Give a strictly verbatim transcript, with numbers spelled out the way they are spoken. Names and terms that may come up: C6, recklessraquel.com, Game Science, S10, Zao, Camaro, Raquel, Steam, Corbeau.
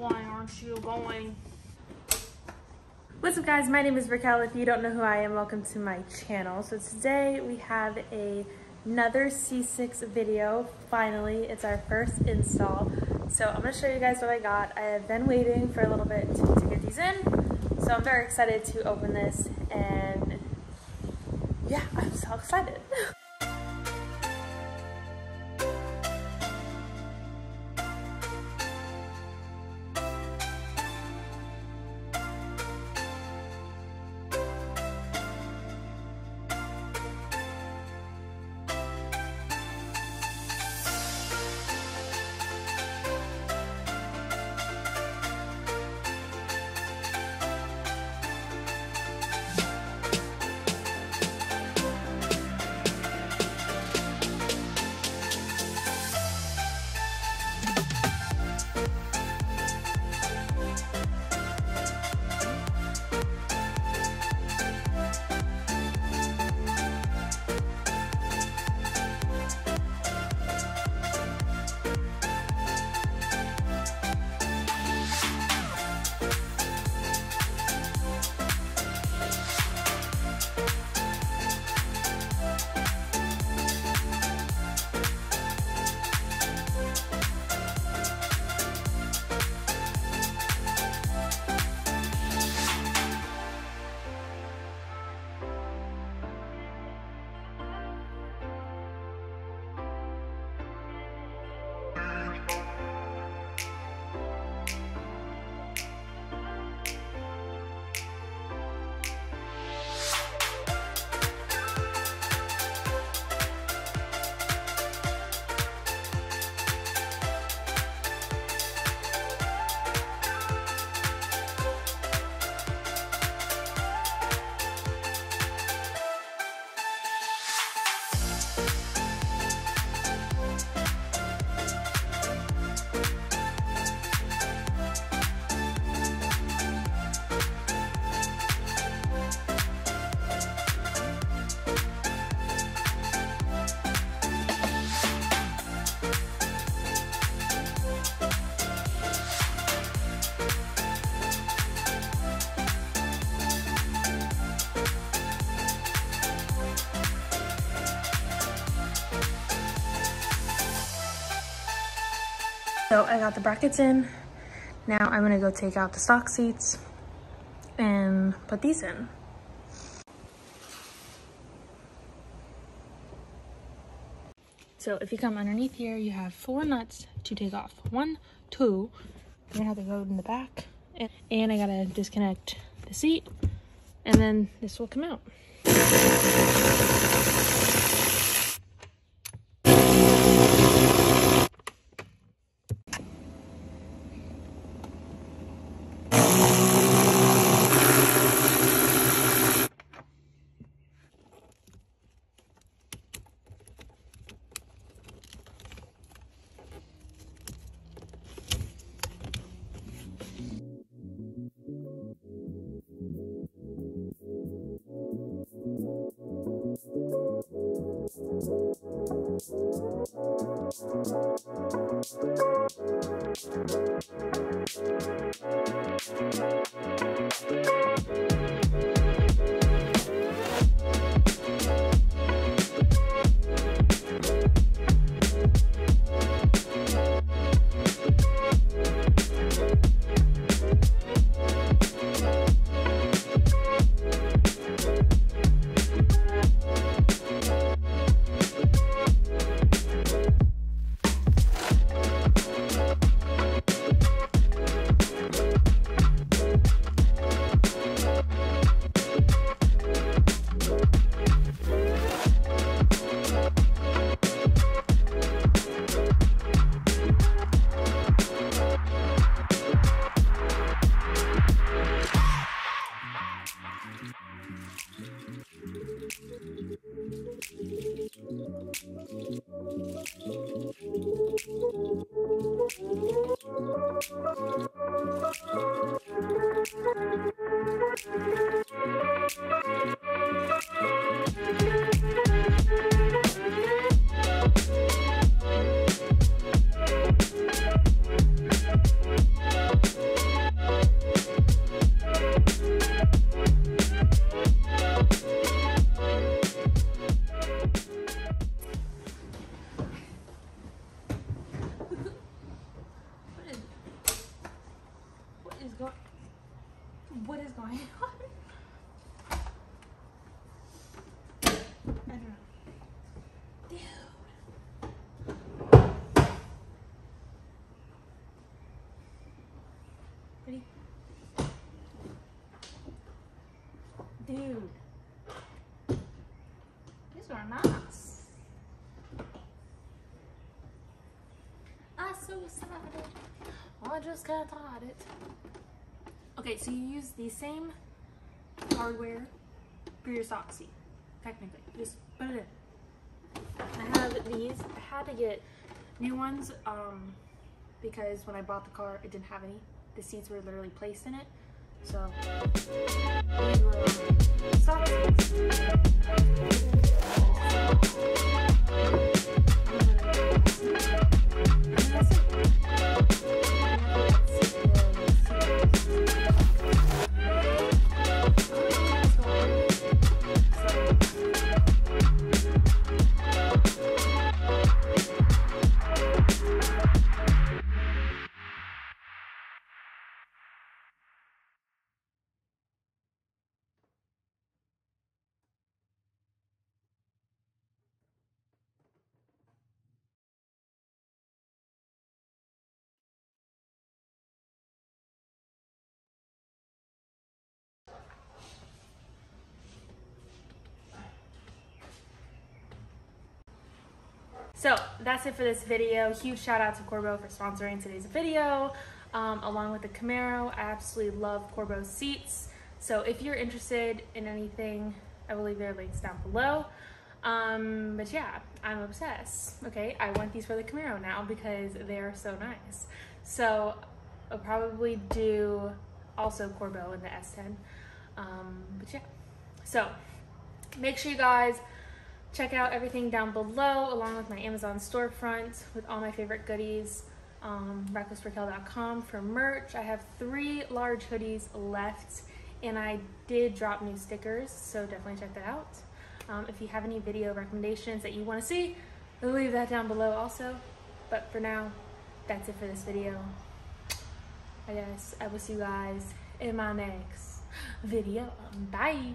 Why aren't you going? What's up guys, my name is Raquel. If you don't know who I am, welcome to my channel. So today we have a, another C six video. Finally, it's our first install. So I'm gonna show you guys what I got. I have been waiting for a little bit to, to get these in. So I'm very excited to open this and yeah, I'm so excited. So I got the brackets in. Now I'm gonna go take out the stock seats and put these in. So if you come underneath here, you have four nuts to take off. One, two, you're gonna have to go in the back. And I gotta disconnect the seat and then this will come out. suicidal. I just got taught it. Okay, so you use the same hardware for your Soxy, technically. Just put it in. I have these. I had to get new ones um, because when I bought the car, it didn't have any. The seats were literally placed in it. So, these were So that's it for this video. Huge shout out to Corbeau for sponsoring today's video, um, along with the Camaro. I absolutely love Corbeau seats. So if you're interested in anything, I will leave their links down below. Um, but yeah, I'm obsessed. Okay, I want these for the Camaro now because they are so nice. So I'll probably do also Corbeau in the S ten. Um, but yeah, so make sure you guys check out everything down below, along with my Amazon storefront with all my favorite goodies, um, reckless raquel dot com for merch. I have three large hoodies left, and I did drop new stickers, so definitely check that out. Um, if you have any video recommendations that you want to see, leave that down below also. But for now, that's it for this video. I guess I will see you guys in my next video. Bye!